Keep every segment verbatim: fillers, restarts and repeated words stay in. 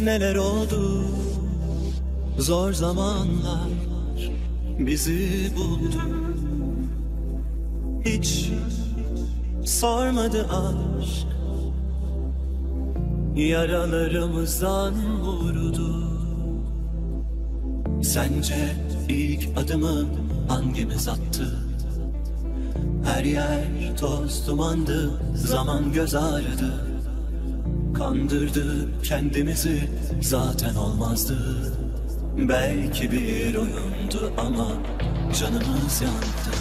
Neler oldu, zor zamanlar bizi buldu. Hiç sormadı aşk, yaralarımızdan vurdu. Sence ilk adımı hangimiz attı? Her yer toz dumandı, zaman göz ağrıdı. Kandırdık kendimizi, zaten olmazdı. Belki bir oyundu ama canımız yandı.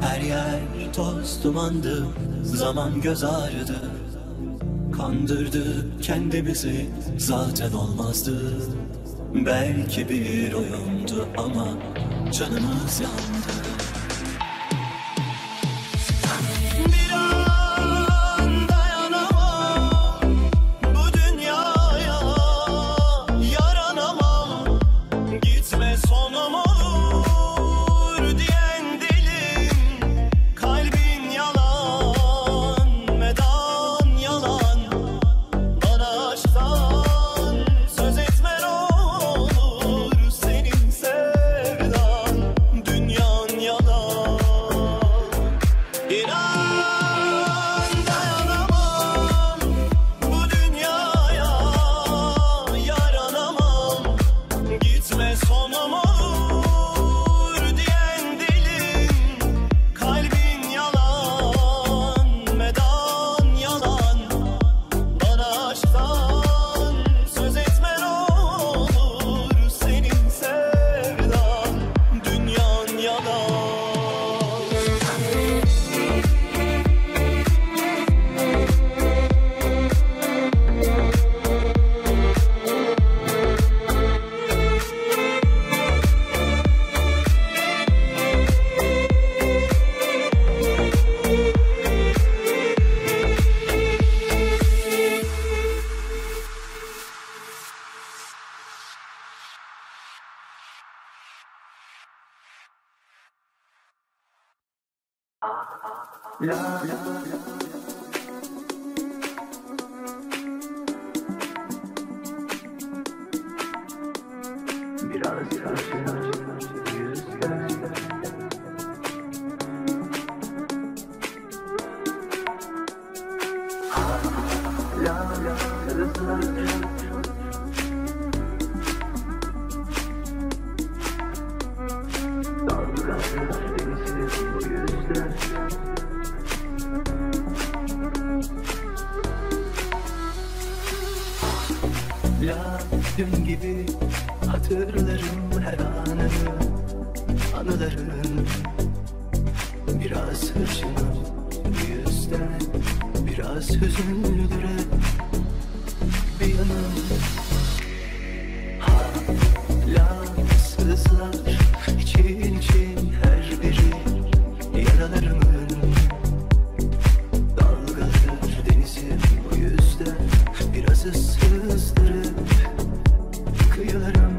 Her Her yer toz dumandı, zaman göz ağrıdı. Kandırdık kendimizi, zaten olmazdı. Belki bir oyundu ama canımız yandı. La la la. Ya dün gibi hatırlarım her anını, anıların biraz hırçın yüzden, biraz hüzünlüdür hep bir yanım. Hala sızlar için için her biri yaralarımın dalgadır denizim, bu yüzden biraz ıssızdırıp kıyılarım.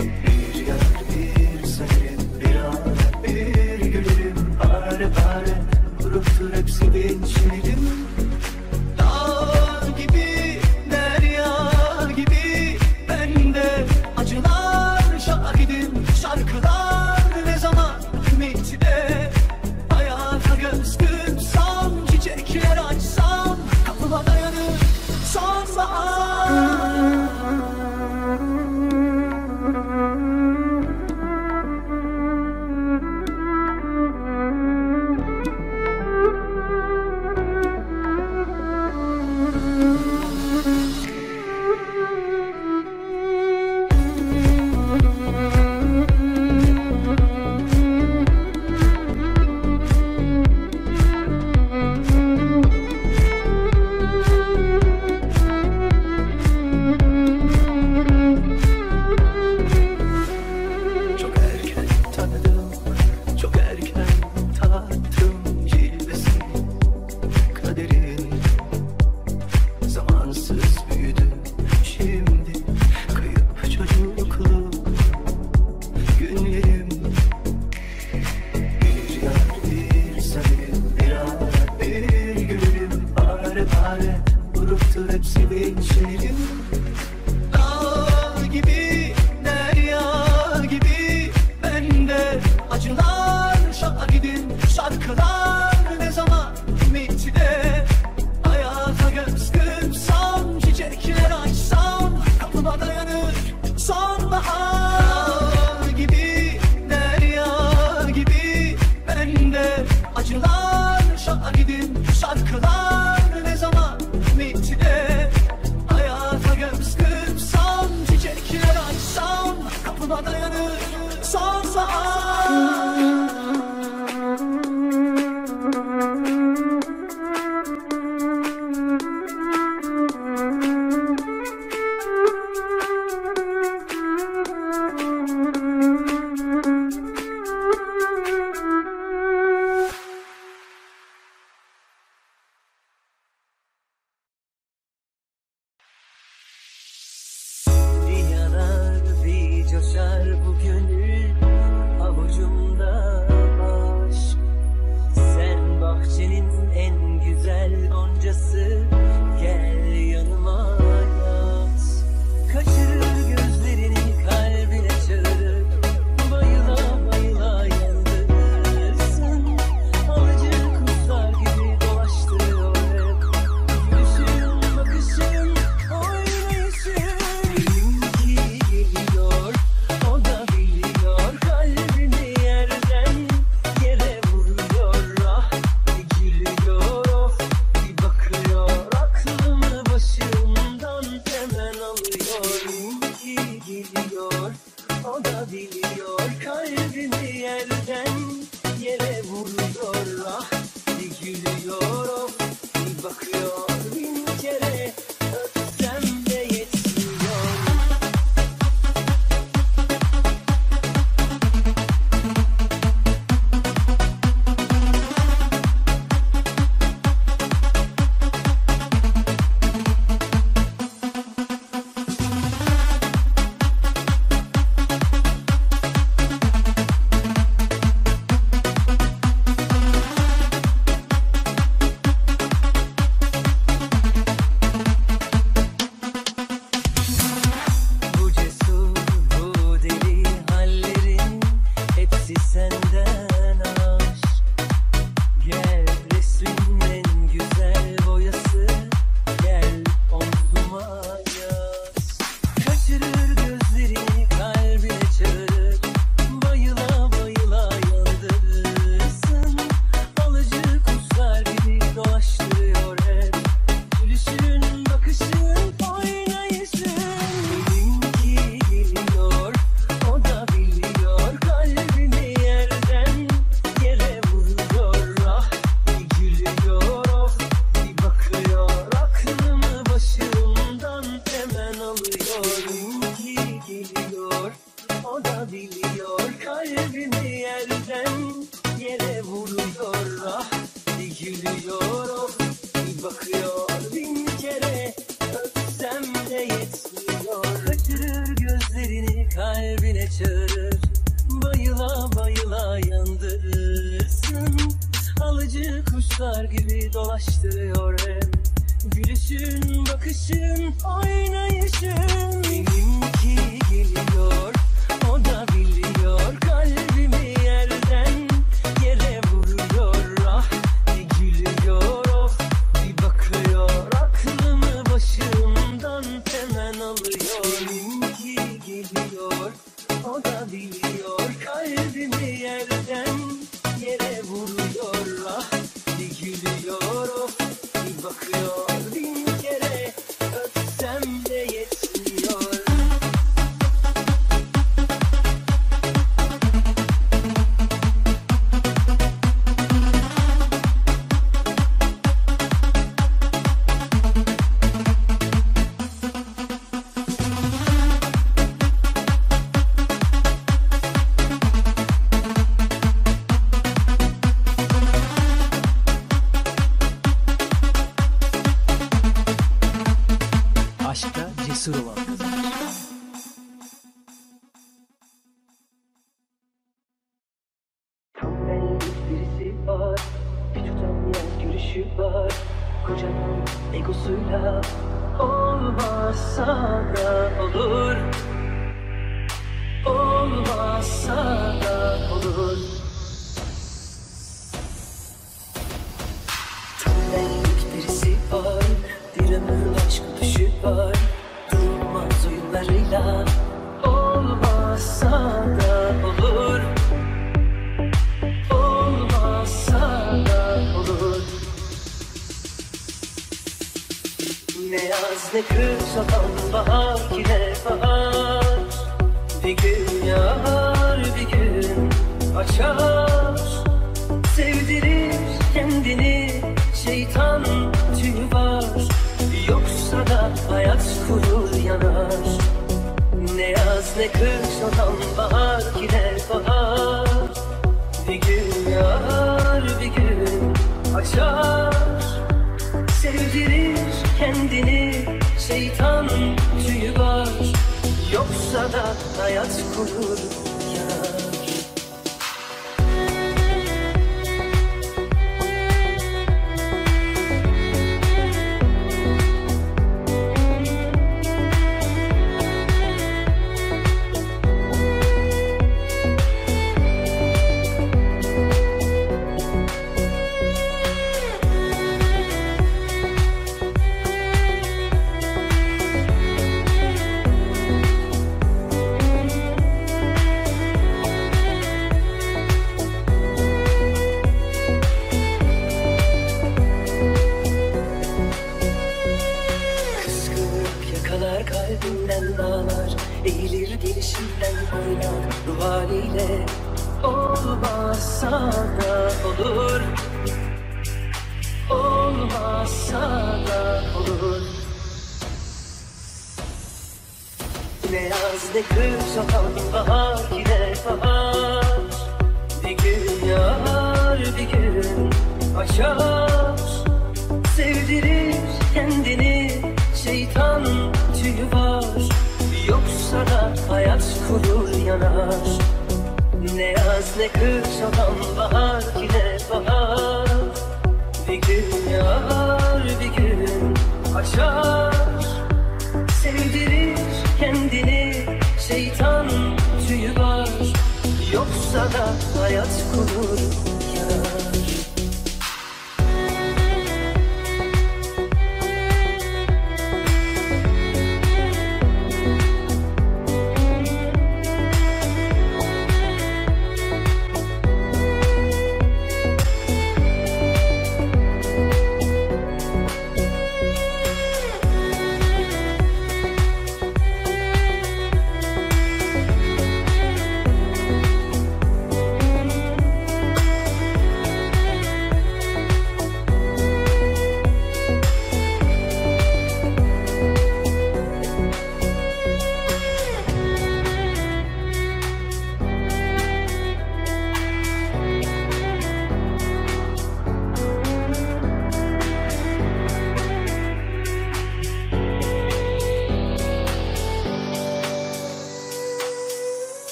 Bir yar bir sanırım, bir an bir gülerim, pare pare vuruptur hepsi biçilim. Dağ gibi, derya gibi, ben de acılar şahidim, şarkılar ne zaman ümit de hayata göz kıpsam, çiçekler açsam kapıma dayanır sonbahar. Şarkılar ne zaman bitti de hayat coşar bu gönül avucumda aşk. Sen bahçenin en güzel goncası, gel yanıma yat. Kaçırır gözlerini kalbine çağırır, bayıla bayıla yandırırsın. Alıcı kuşlar gibi dolaştırıyor hep gülüşün, bakışın, oynayışın. O da biliyor, kalbini yerden yere vuruyor. Ah, bir gülüyor, oh, bir bakıyor. Bin kere öpsem de yetmiyor. Senden aşk, gel resmin en güzel boyası, gel omzuma yaz. Kaçırır gözlerini kalbine çağırır, bayıla bayıla yandırırsın. Alıcı kuşlar gibi dolaştırıyor hep gülüşün, bakışın, oynayışın. Benimki geliyor, o da biliyor kalbini. O da biliyor, kalbini yerden yere vuruyor. Ah, bir gülüyor, oh, bir bakıyor. Bin kere öpsem de yetmiyor. Kaçırır gözlerini kalbine çağırır, bayıla bayıla yandırırsın. Alıcı kuşlar gibi dolaştırıyor hep gülüşün, bakışın, oynayışın. Benimki geliyor, o da biliyor kalbimi yerden yere vuruyor. Ah, bir gülüyor, oh, bir bakıyor. Aklımı başımdan hemen alıyor. Benimki geliyor, o da biliyor kalbimi yerden yere vuruyor. Ah, bir gülüyor, oh, bir bakıyor. Aşkta cesur olan kızlar. Tam benlik birisi var, bir tutamaz görüşü var. Kocanın egosuyla olmazsa da olur, olmazsa da olur. Tam benlik birisi var, direnir aşk düşü var. Durmaz oyunlarıyla olmazsa da olur, olmazsa da olur. Ne yaz ne kış, aman bahar ki ne bahar. Bir gün yağar, bir gün açar. Sevdirir kendini şeytan tüyü var. Yoksa da hayat kurur yanar. Ne yaz ne kış, adam bahar ki ne bahar. Bir gün yağar, bir gün açar. Sevdirir kendini şeytan tüyü var. Yoksa olsa da hayat kurur ya.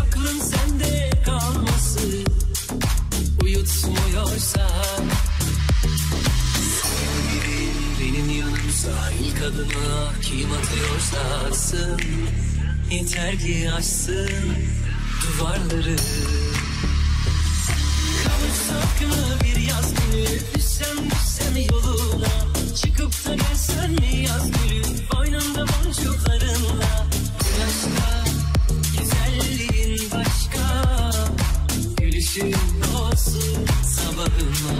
Aklım sende kalması uyutmuyorsa adına kim atıyorsa atsın, yeter ki açsın duvarları. Kavuşsak mı bir yaz günü, düşsem düşsem yoluna, çıkıp da gelsen mi yaz günü, boynunda boncuklarınla. Bu yaşta güzelliğin başka, gülüşün olsun sabahıma.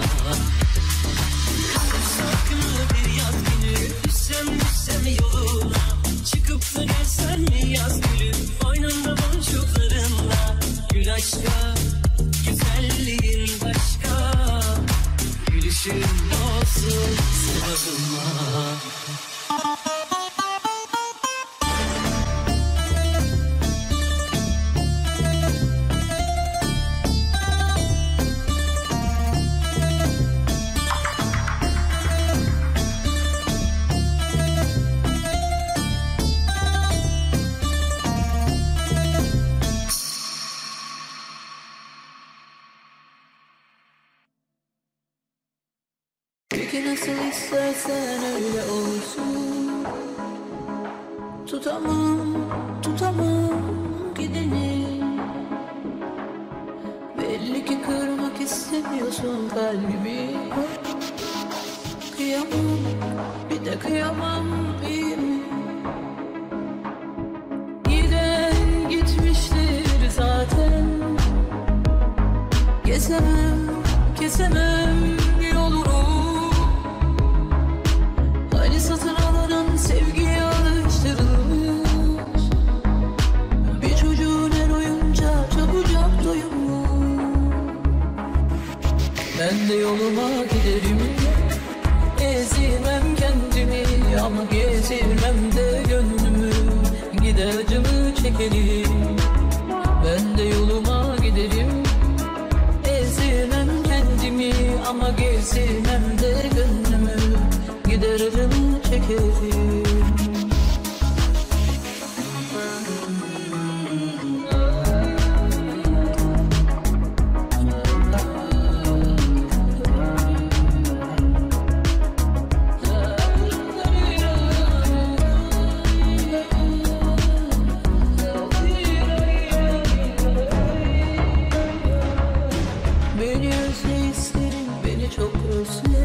Kavuşsak mı bir yaz günü, düşsem düşsem yoluna, çıkıp da gelsen mi yaz günü, boynunda boncuklarınla. Gül aşka, güzelliğin başka, gülüşün olsun sabahıma. Nasıl istersen öyle olsun. Tutamam, tutamam gideni. Belli ki kırmak istemiyorsun kalbimi. Kıyamam, bir de kıyamam iyi mi? Giden gitmiştir zaten. Kesemem, kesemem yolumu. Satın alınan sevgiye alıştırılmış bir çocuğun her oyuncağı çabucak doyumlu. Ben de yoluma giderim, ezilmem kendimi ama getirmem de gönlümü, gider acımı çekerim. Ben de yoluma giderim, ezilmem kendimi ama getirmem de gönlümü, gider acımı çekerim. Beni özle isterim, beni çok özle.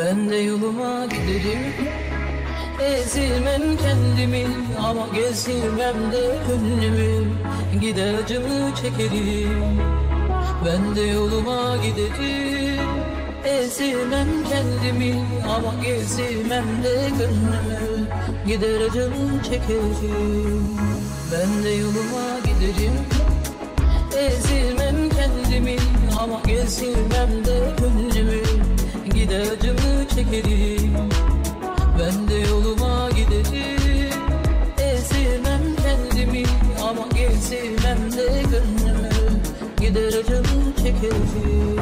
Ben de yoluma giderim, ezilmem kendimi ama gezilmem de gönlümü, gider acımı çekerim. Ben de yoluma giderim, ezilmem kendimi ama gezilmem de gönlümü, gider acımı çekerim. Ben de yoluma giderim, ezilmem kendimi ama gezilmem de gönlümü, gider acımı çekerim. Ben de yoluma giderim, ezilmem kendimi ama gezilmem de gönlümü, gider acımı çekerim.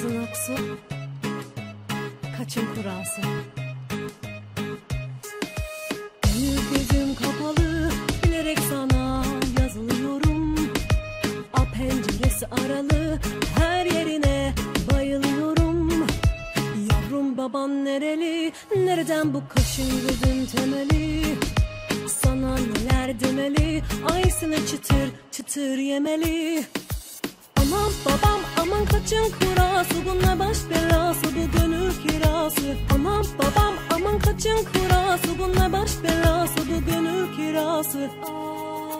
Azın yoksa kaçın kurası. Büyük gözüm kapalı bilerek sana yazılıyorum. A penceresi aralı her yerine bayılıyorum. Yavrum baban nereli, nereden bu kaşın gözün temeli? Sana neler demeli, aysını çıtır çıtır yemeli. Aman babam aman kaçın kurası, bununla baş belası bu gönül kirası. Aman babam aman kaçın kurası, bununla baş belası bu gönül kirası. Aa,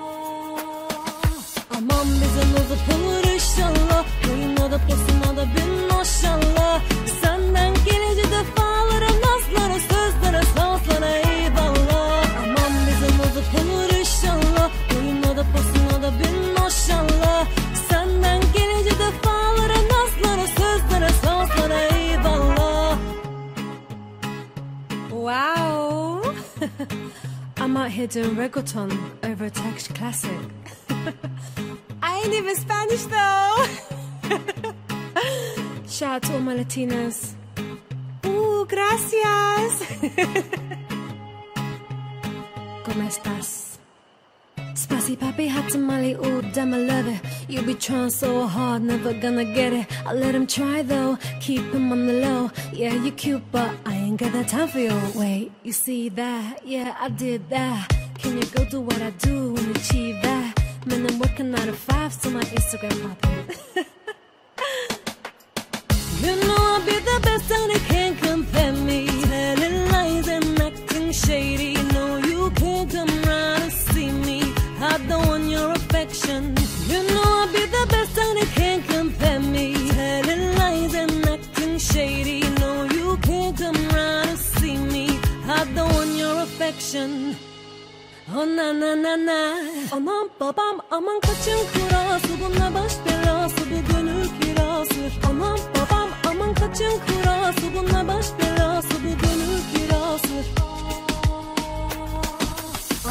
aman bizim ılık olur inşallah, boyuna da posuna da bin maşallah. Senden gelince defalara nazlara sözlere sazlara eyvallah. Aman bizim ılık olur inşallah, boyuna da posuna da bin maşallah. Senden gelince defalara nazlara sözlere sazlara eyvallah. Wow! I might hear doing reggaeton over a Turkish classic. I ain't even Spanish though! Shout out to all my Latinas. Ooh, gracias! ¿Cómo estás? Spicy papi had to molly, ooh damn I love it. You be trying so hard, never gonna get it. I let him try though, keep him on the low. Yeah, you cute, but I ain't got that time for you. Wait, you see that? Yeah, I did that. Can you go do what I do and achieve that? Man, I'm working out of five, so my Instagram poppin'. You know I'll be the best and you can't compare me. Telling lies and acting shady, no you can't come round and see me. I don't want your affection. You know I'll be the best and you can't compare me. Telling lies and acting shady, no you can't come round and see me. I don't want your affection. Oh na na na na. Aman babam aman kaçın kurası, bununla baş belası bu gönül kirası. Aman babam aman kaçın kurası, bununla baş belası bu gönül kirası.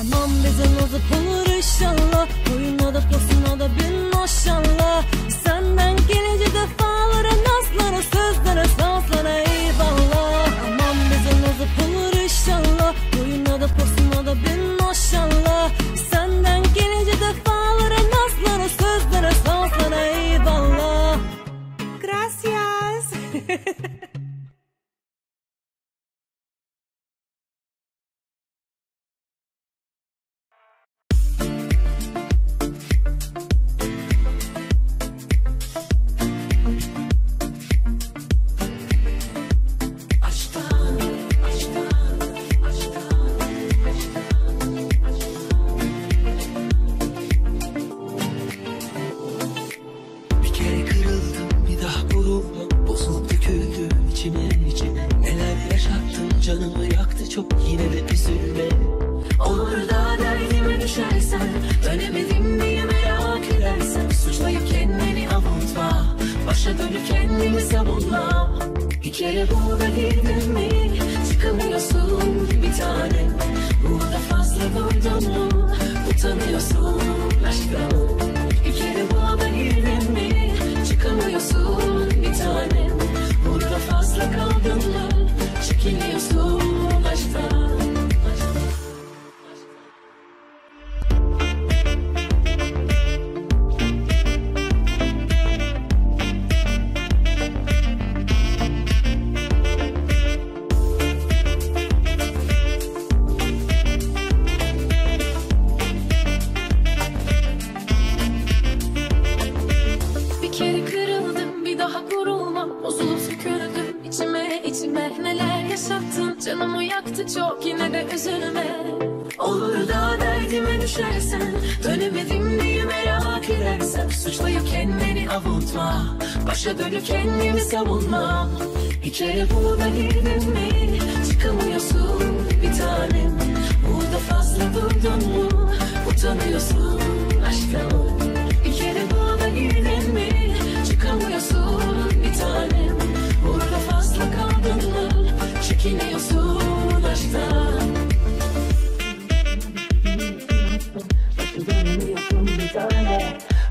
Aman bize nazıp olur inşallah, boyuna da posuna da bin maşallah. Senden gelince defalara nazlara sözlere sazlara eyvallah. Aman bize nazıp olur inşallah, boyuna da posuna da bin maşallah. Senden gelince defalara nazlara sözlere sazlara eyvallah. Gracias.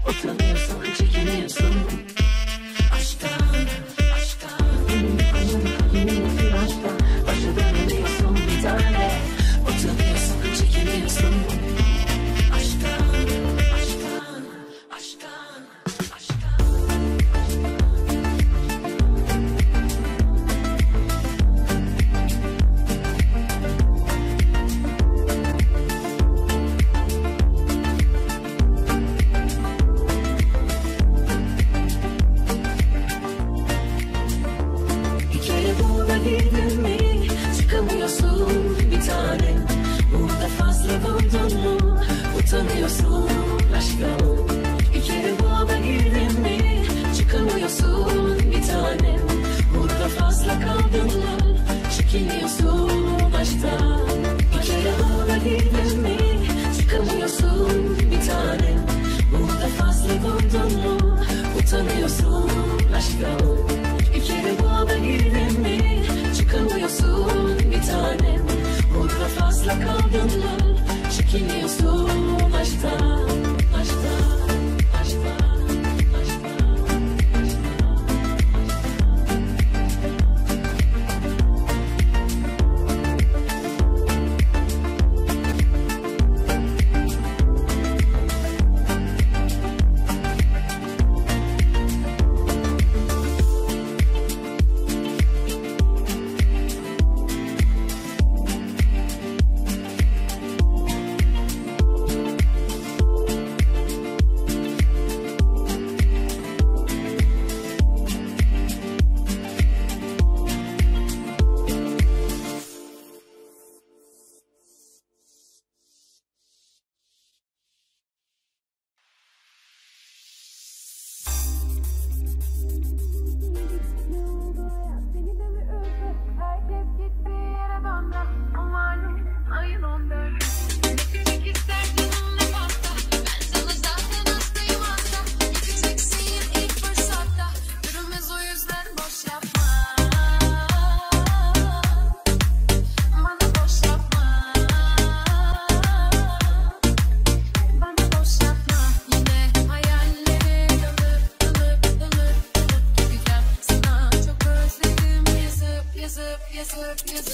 Utanıyorsun, çekiniyorsun aşktan. Like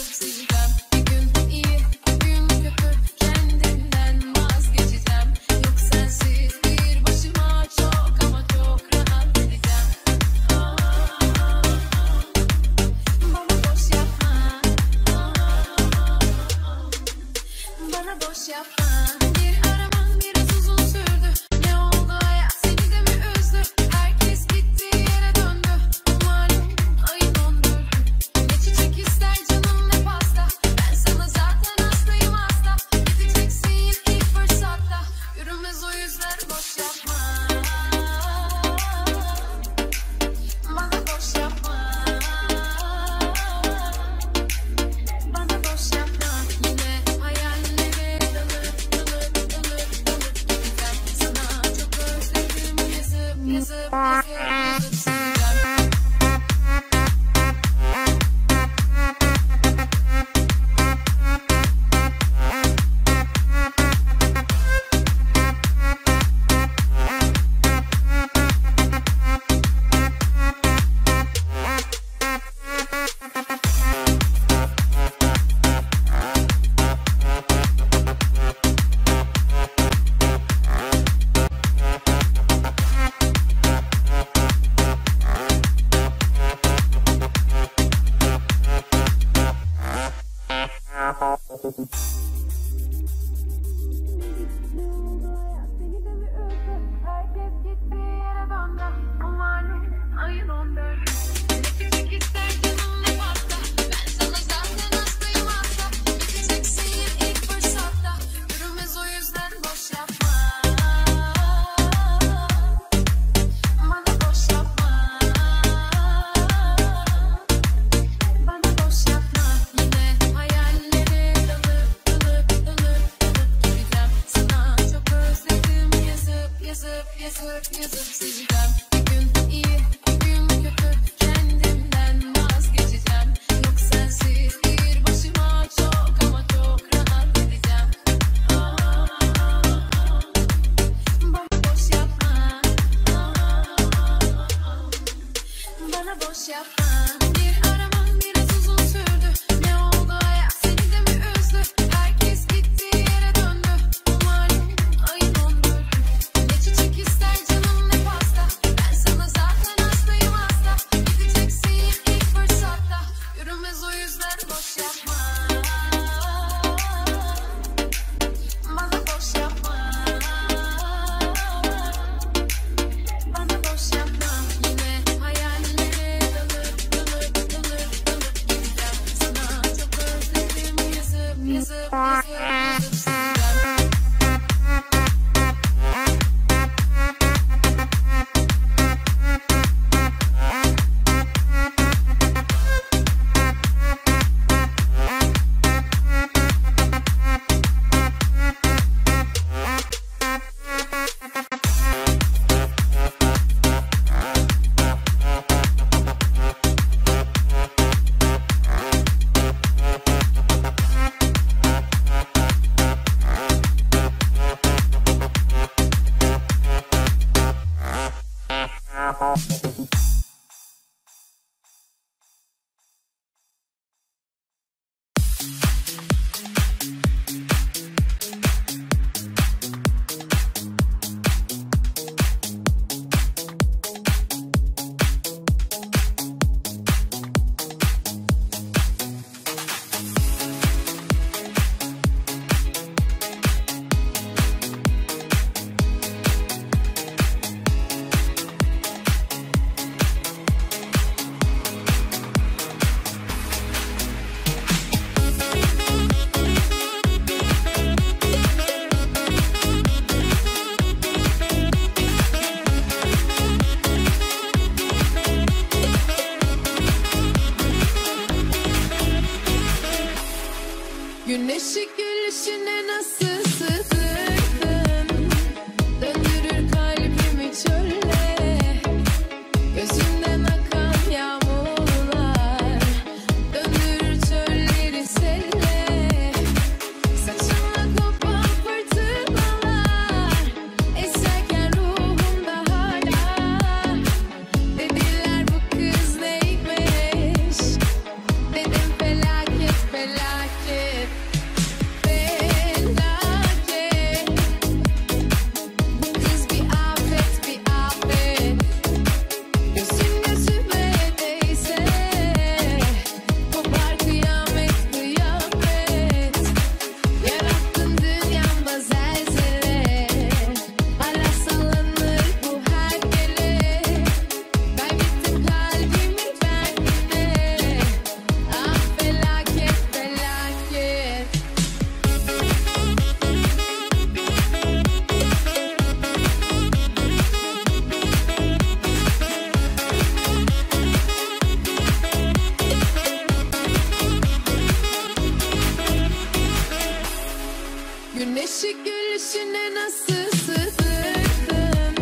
Işık gülüşüne nasıl sızdım,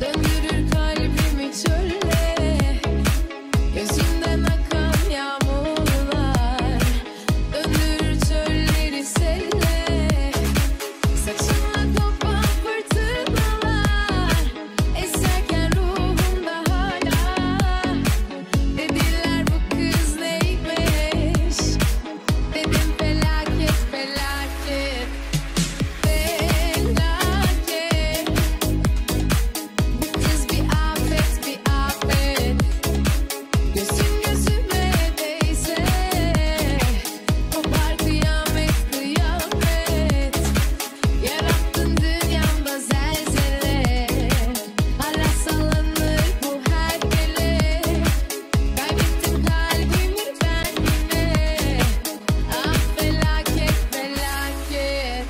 döndürür kalbimi çölle. Gözünden akan yağmurlar döndürür çölleri selle. Saçımla kopan fırtınalar eserken ruhumda hala. Dediler bu kız neymiş, dedim felaket felaket. Felaket, bu kız bir afet, bir afet. Gözüm gözüme değse, kopar kıyamet, kıyamet. Yarattın dünyamda zelzele, hala sallanır bu herkele. Kaybettim kalbimi ben yine, ah felaket, felaket.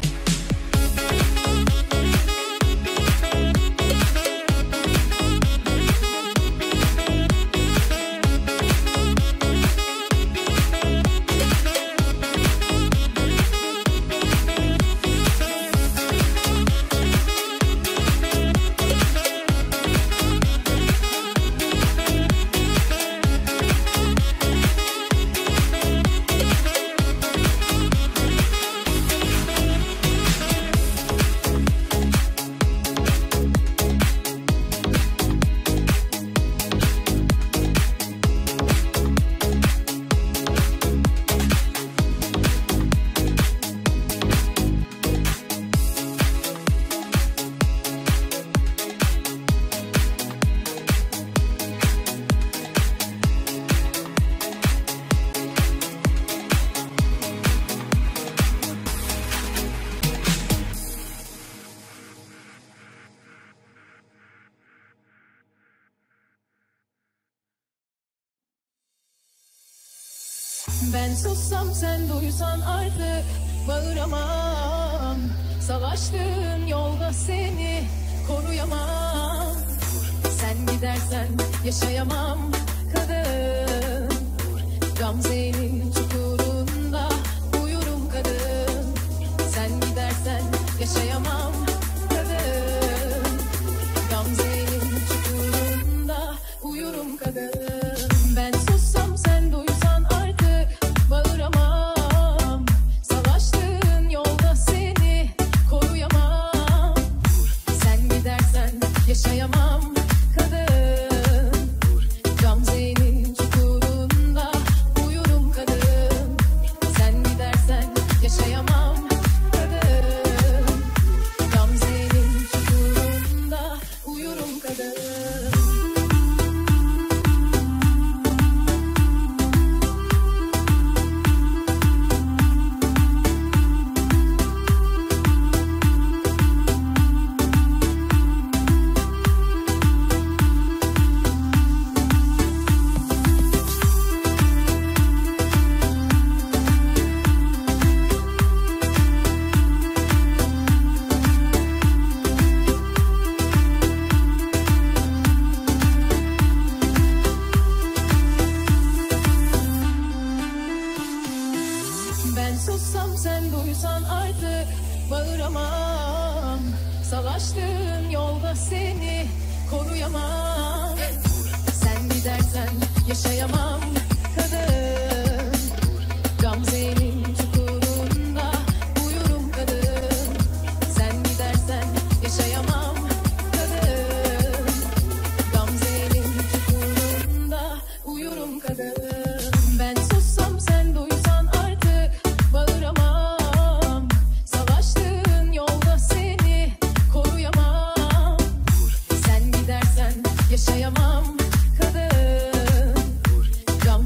Ben sussam sen duysan artık bağıramam. Savaştığın yolda seni koruyamam. Sen gidersen yaşayamam kadın. Gamze'nin çukurunda uyurum kadın. Sen gidersen yaşayamam kadın. Gamze'nin çukurunda uyurum kadın. Yaşayamam kadın, Gamze'nin çukurunda uyurum kadın. Sen gidersen yaşayamam kadın, Gamze'nin çukurunda uyurum kadın. Ben sussam sen duysan artık bağıramam. Savaştığın yolda seni koruyamam. Sen gidersen yaşayamam kadın. Gamze'nin çukurunda uyurum kadın. Sen gidersen yaşayamam kadın. Gamze'nin çukurunda uyurum kadın. Ben sussam sen duysan yaşayamam kadın, Gamze'nin çukurunda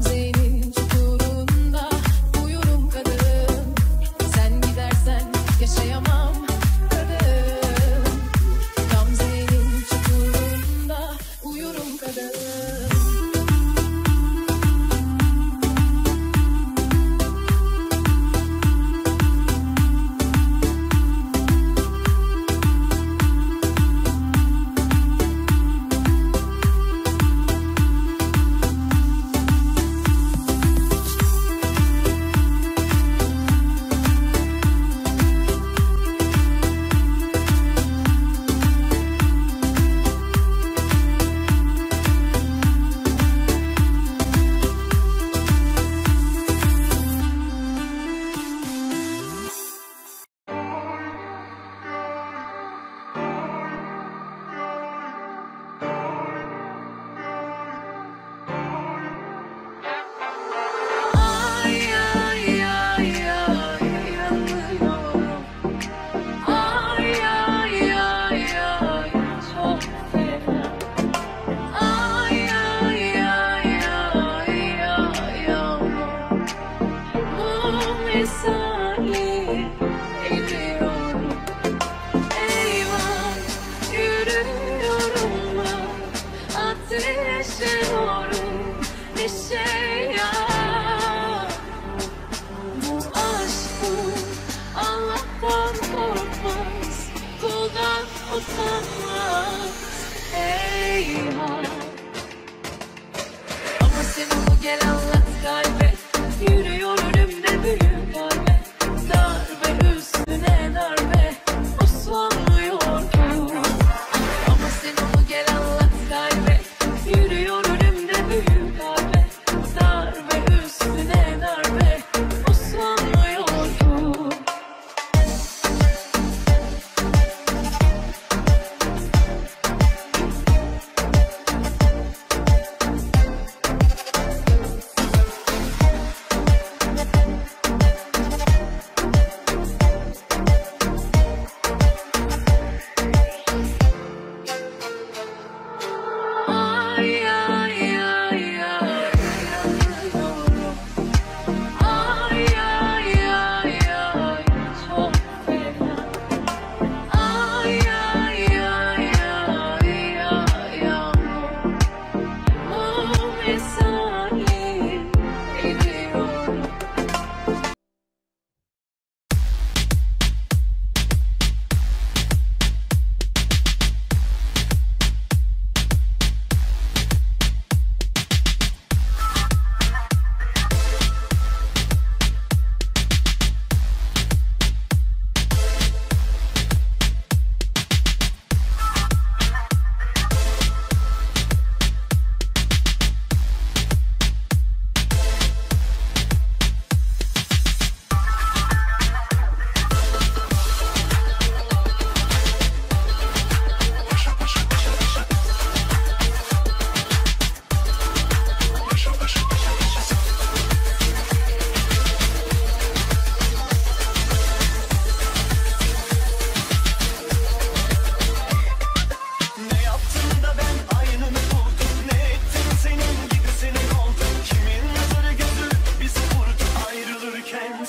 vesale ediyorum. Eyvah, yürüyorum ben ateşe doğru, neşe ya. Bu aşk bu, Allah'tan korkmaz, kuldan utanmaz. Eyvah. Ama senin bu gel anlat kaybet, yürüyor önümde büyük darbe, darbe üstüne darbe, uslanmıyor durum. Ama senin bu gel anlat kaybet, yürüyor önümde büyük darbe, darbe üstüne darbe, uslanmıyor durum.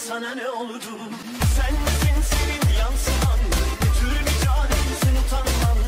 Sana ne oldu? Sen misin senin yansıman? Ne tür bir canemsin utanman?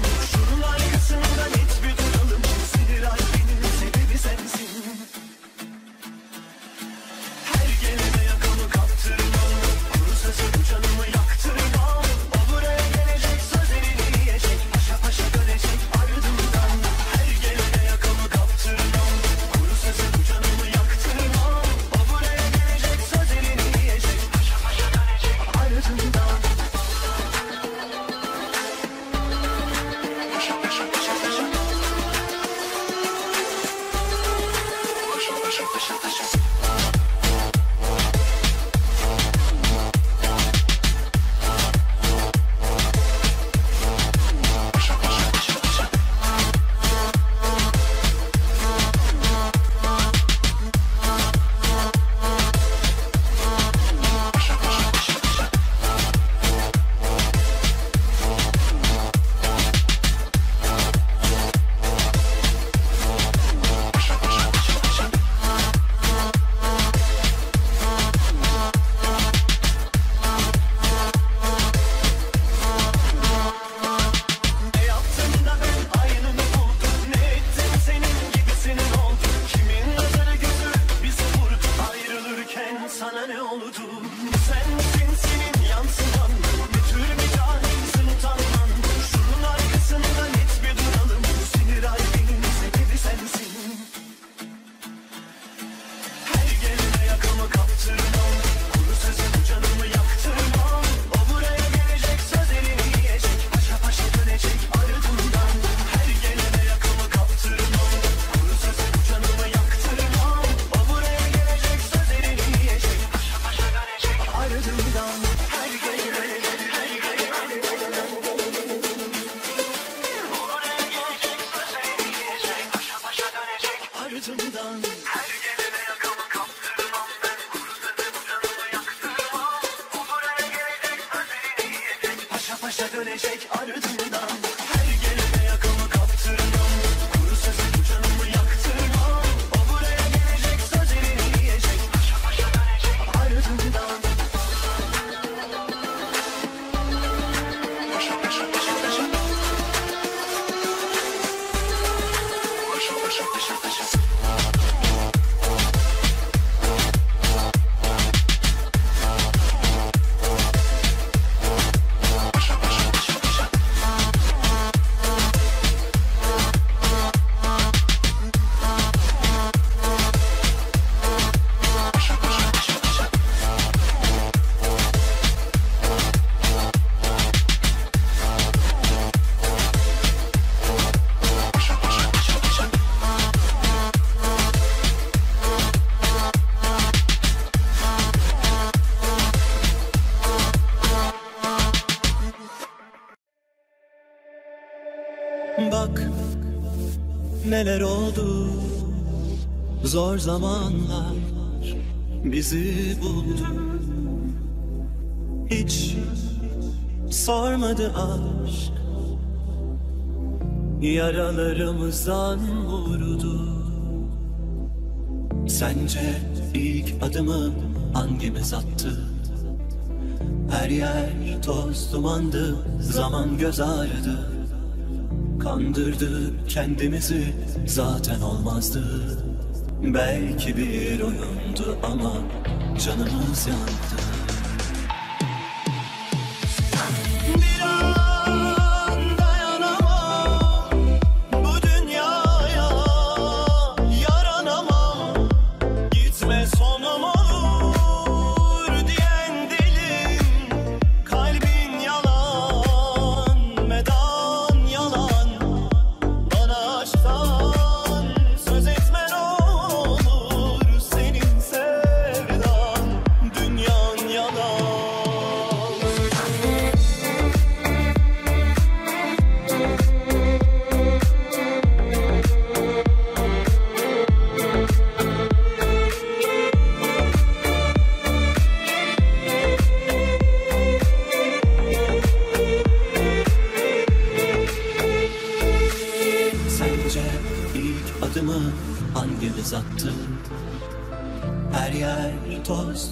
Şunun arkasından hiç bir duralım. Sinir halinin sebebi sensin. Her gelene yakamı kaptırmam. Kuru sözü bu canımı yaktırmam. O buraya gelecek, sözlerini yiyecek. Paşa paşa dönecek ardımdan. Her gelene yakamı kaptırmam. Kuru sözü bu canımı yaktırmam. O buraya gelecek, sözlerini dönecek ardından. Her gelene yakamı kaptırmam, kuru sözü bu canımı yaktırmam. O buraya gelecek, sözlerini yiyecek, paşa paşa dönecek ardından. bak neler oldu. Zor zamanlar bizi buldu. Hiç sormadı aşk, yaralarımızdan vurdu. Sence ilk adımı hangimiz attı? Her yer toz dumandı, zaman göz ağrıdı. Kandırdık kendimizi, zaten olmazdı. Belki bir oyundu ama canımız yandı.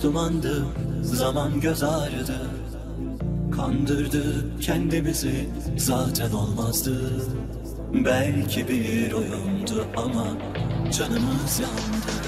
Dumandı, zaman göz ağrıdı. Kandırdık kendimizi, zaten olmazdı. Belki bir oyundu ama canımız yandı.